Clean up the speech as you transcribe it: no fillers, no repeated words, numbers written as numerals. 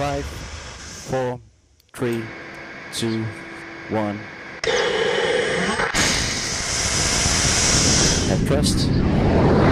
5, 4, 3, 2, 1. And pressed.